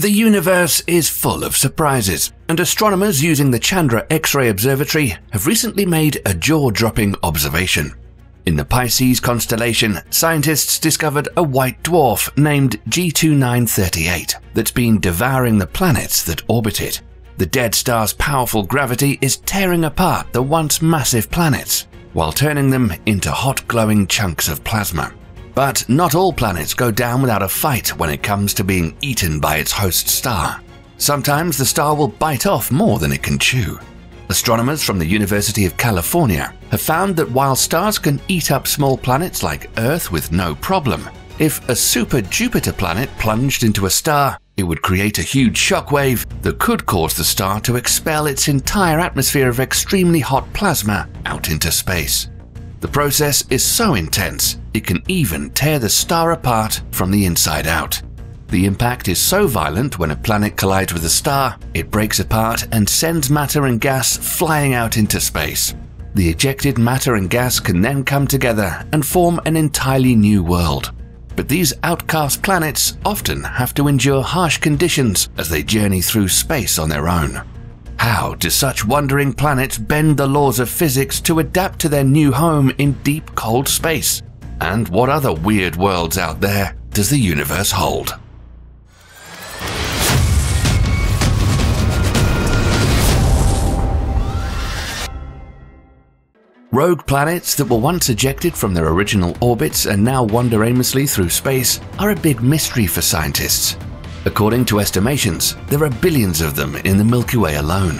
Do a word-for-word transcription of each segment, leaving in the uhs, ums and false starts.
The universe is full of surprises, and astronomers using the Chandra X-ray Observatory have recently made a jaw-dropping observation. In the Pisces constellation, scientists discovered a white dwarf named G twenty-nine dash thirty-eight that's been devouring the planets that orbit it. The dead star's powerful gravity is tearing apart the once massive planets, while turning them into hot glowing chunks of plasma. But not all planets go down without a fight when it comes to being eaten by its host star. Sometimes the star will bite off more than it can chew. Astronomers from the University of California have found that while stars can eat up small planets like Earth with no problem, if a super Jupiter planet plunged into a star, it would create a huge shockwave that could cause the star to expel its entire atmosphere of extremely hot plasma out into space. The process is so intense, it can even tear the star apart from the inside out. The impact is so violent when a planet collides with a star, it breaks apart and sends matter and gas flying out into space. The ejected matter and gas can then come together and form an entirely new world. But these outcast planets often have to endure harsh conditions as they journey through space on their own. How do such wandering planets bend the laws of physics to adapt to their new home in deep, cold space? And what other weird worlds out there does the universe hold? Rogue planets that were once ejected from their original orbits and now wander aimlessly through space are a big mystery for scientists. According to estimations, there are billions of them in the Milky Way alone.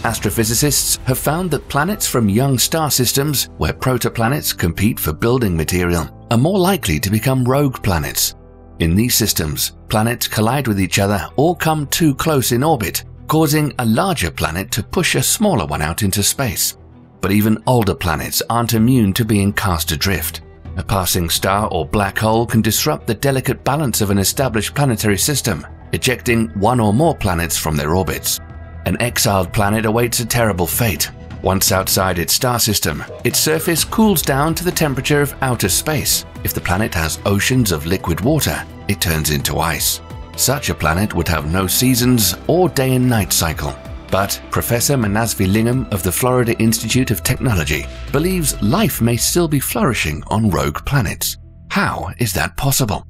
Astrophysicists have found that planets from young star systems, where protoplanets compete for building material, are more likely to become rogue planets. In these systems, planets collide with each other or come too close in orbit, causing a larger planet to push a smaller one out into space. But even older planets aren't immune to being cast adrift. A passing star or black hole can disrupt the delicate balance of an established planetary system, ejecting one or more planets from their orbits. An exiled planet awaits a terrible fate. Once outside its star system, its surface cools down to the temperature of outer space. If the planet has oceans of liquid water, it turns into ice. Such a planet would have no seasons or day and night cycle. But Professor Manasvi Lingam of the Florida Institute of Technology believes life may still be flourishing on rogue planets. How is that possible?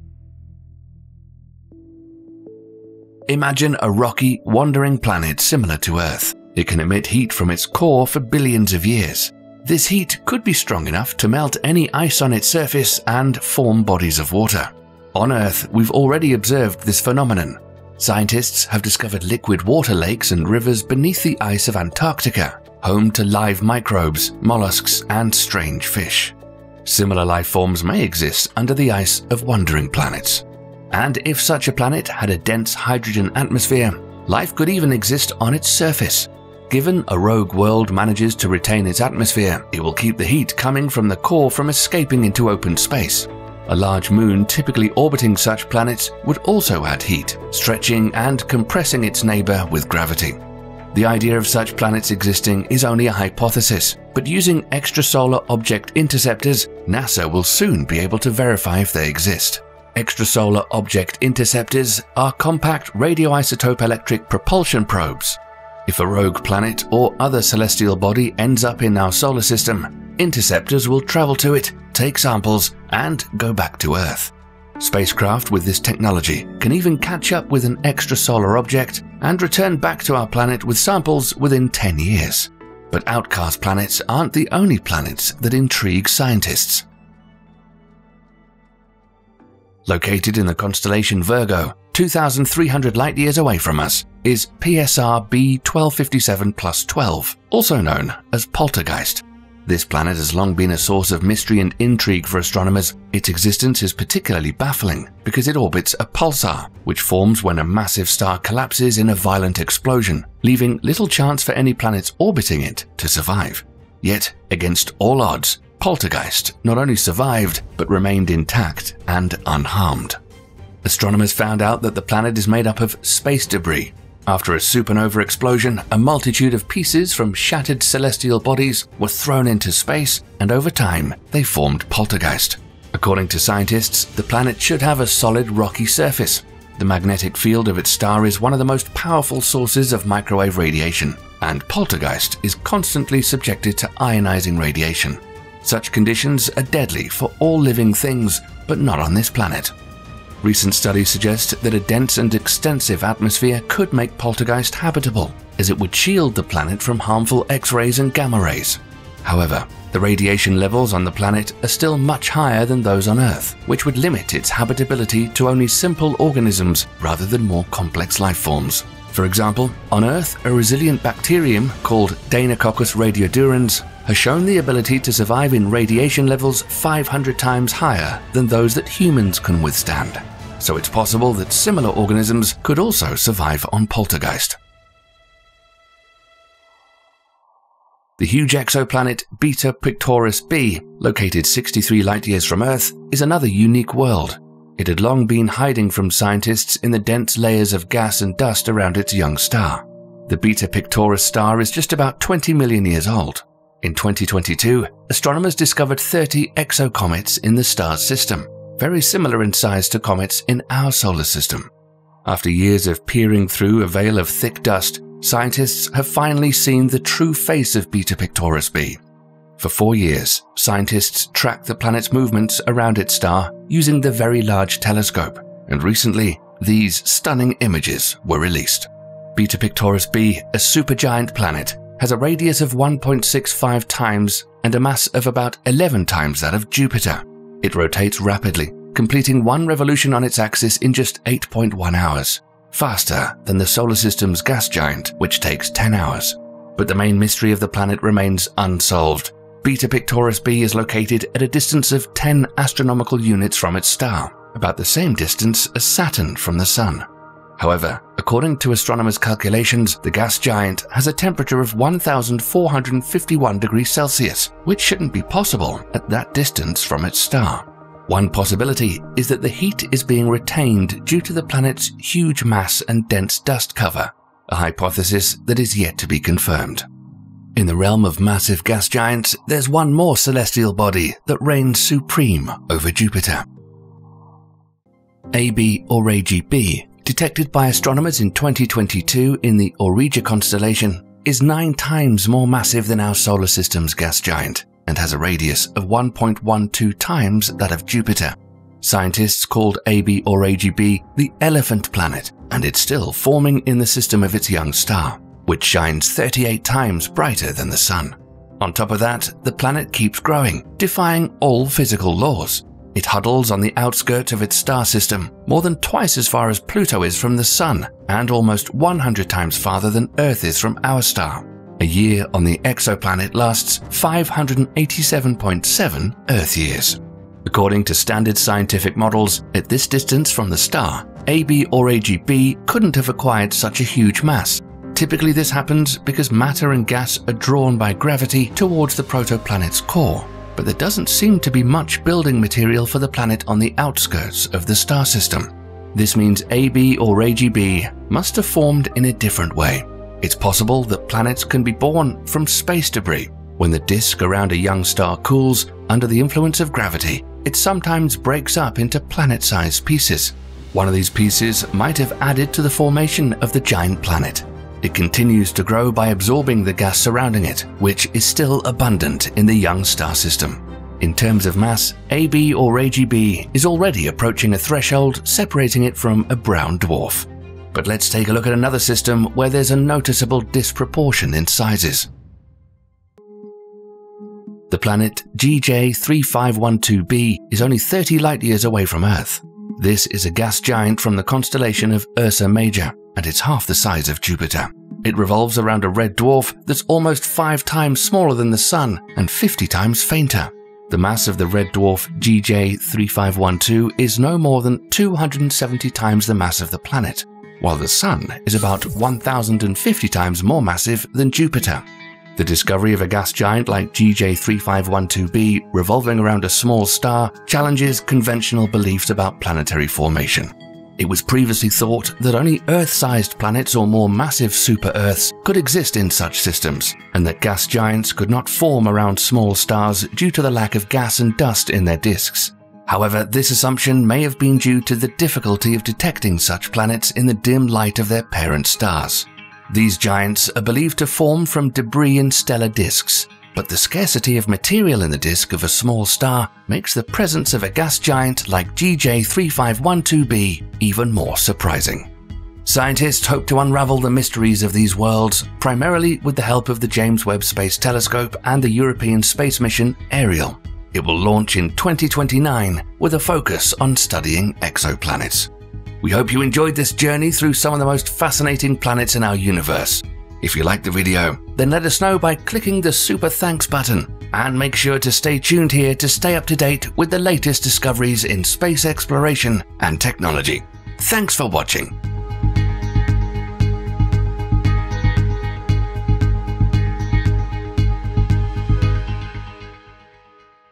Imagine a rocky, wandering planet similar to Earth. It can emit heat from its core for billions of years. This heat could be strong enough to melt any ice on its surface and form bodies of water. On Earth, we've already observed this phenomenon. Scientists have discovered liquid water lakes and rivers beneath the ice of Antarctica, home to live microbes, mollusks, and strange fish. Similar life forms may exist under the ice of wandering planets. And if such a planet had a dense hydrogen atmosphere, life could even exist on its surface. Given a rogue world manages to retain its atmosphere, it will keep the heat coming from the core from escaping into open space. A large moon typically orbiting such planets would also add heat, stretching and compressing its neighbor with gravity. The idea of such planets existing is only a hypothesis, but using extrasolar object interceptors, NASA will soon be able to verify if they exist. Extrasolar object interceptors are compact radioisotope electric propulsion probes. If a rogue planet or other celestial body ends up in our solar system, interceptors will travel to it, take samples, and go back to Earth. Spacecraft with this technology can even catch up with an extrasolar object and return back to our planet with samples within ten years. But outcast planets aren't the only planets that intrigue scientists. Located in the constellation Virgo, two thousand three hundred light-years away from us, is P S R B twelve fifty-seven plus twelve, also known as Poltergeist. This planet has long been a source of mystery and intrigue for astronomers. Its existence is particularly baffling because it orbits a pulsar, which forms when a massive star collapses in a violent explosion, leaving little chance for any planets orbiting it to survive. Yet, against all odds, Poltergeist not only survived, but remained intact and unharmed. Astronomers found out that the planet is made up of space debris. After a supernova explosion, a multitude of pieces from shattered celestial bodies were thrown into space, and over time, they formed Poltergeist. According to scientists, the planet should have a solid rocky surface. The magnetic field of its star is one of the most powerful sources of microwave radiation, and Poltergeist is constantly subjected to ionizing radiation. Such conditions are deadly for all living things, but not on this planet. Recent studies suggest that a dense and extensive atmosphere could make Poltergeist habitable, as it would shield the planet from harmful X-rays and gamma rays. However, the radiation levels on the planet are still much higher than those on Earth, which would limit its habitability to only simple organisms rather than more complex life forms. For example, on Earth, a resilient bacterium called Deinococcus radiodurans has shown the ability to survive in radiation levels five hundred times higher than those that humans can withstand. So it's possible that similar organisms could also survive on Poltergeist. The huge exoplanet Beta Pictoris b, located sixty-three light-years from Earth, is another unique world. It had long been hiding from scientists in the dense layers of gas and dust around its young star. The Beta Pictoris star is just about twenty million years old. In twenty twenty-two, astronomers discovered thirty exocomets in the star's system, very similar in size to comets in our solar system. After years of peering through a veil of thick dust, scientists have finally seen the true face of Beta Pictoris b. For four years, scientists tracked the planet's movements around its star using the Very Large Telescope, and recently, these stunning images were released. Beta Pictoris b, a supergiant planet, has a radius of one point six five times and a mass of about eleven times that of Jupiter. It rotates rapidly, completing one revolution on its axis in just eight point one hours, faster than the solar system's gas giant, which takes ten hours. But the main mystery of the planet remains unsolved. Beta Pictoris b is located at a distance of ten astronomical units from its star, about the same distance as Saturn from the Sun. However, according to astronomers' calculations, the gas giant has a temperature of one thousand four hundred fifty-one degrees Celsius, which shouldn't be possible at that distance from its star. One possibility is that the heat is being retained due to the planet's huge mass and dense dust cover, a hypothesis that is yet to be confirmed. In the realm of massive gas giants, there's one more celestial body that reigns supreme over Jupiter. A B Aurigae B, detected by astronomers in twenty twenty-two in the Auriga constellation, is nine times more massive than our solar system's gas giant, and has a radius of one point one two times that of Jupiter. Scientists called A B Aurigae B the elephant planet, and it's still forming in the system of its young star, which shines thirty-eight times brighter than the Sun. On top of that, the planet keeps growing, defying all physical laws. It huddles on the outskirts of its star system, more than twice as far as Pluto is from the Sun, and almost one hundred times farther than Earth is from our star. A year on the exoplanet lasts five hundred eighty-seven point seven Earth years. According to standard scientific models, at this distance from the star, A B Aurigae b couldn't have acquired such a huge mass. Typically this happens because matter and gas are drawn by gravity towards the protoplanet's core, but there doesn't seem to be much building material for the planet on the outskirts of the star system. This means A B Aurigae b must have formed in a different way. It's possible that planets can be born from space debris. When the disk around a young star cools under the influence of gravity, it sometimes breaks up into planet-sized pieces. One of these pieces might have added to the formation of the giant planet. It continues to grow by absorbing the gas surrounding it, which is still abundant in the young star system. In terms of mass, A B Aurigae b is already approaching a threshold separating it from a brown dwarf. But let's take a look at another system where there's a noticeable disproportion in sizes. The planet G J three five one two b is only thirty light-years away from Earth. This is a gas giant from the constellation of Ursa Major, and it's half the size of Jupiter. It revolves around a red dwarf that's almost five times smaller than the Sun and fifty times fainter. The mass of the red dwarf G J three five one two is no more than two hundred seventy times the mass of the planet, while the Sun is about one thousand fifty times more massive than Jupiter. The discovery of a gas giant like G J three five one two b revolving around a small star challenges conventional beliefs about planetary formation. It was previously thought that only Earth-sized planets or more massive super-Earths could exist in such systems, and that gas giants could not form around small stars due to the lack of gas and dust in their disks. However, this assumption may have been due to the difficulty of detecting such planets in the dim light of their parent stars. These giants are believed to form from debris in stellar disks, but the scarcity of material in the disk of a small star makes the presence of a gas giant like G J three five one two b even more surprising. Scientists hope to unravel the mysteries of these worlds, primarily with the help of the James Webb Space Telescope and the European space mission Ariel. It will launch in twenty twenty-nine with a focus on studying exoplanets. We hope you enjoyed this journey through some of the most fascinating planets in our universe. If you liked the video, then let us know by clicking the Super Thanks button, and make sure to stay tuned here to stay up to date with the latest discoveries in space exploration and technology. Thanks for watching.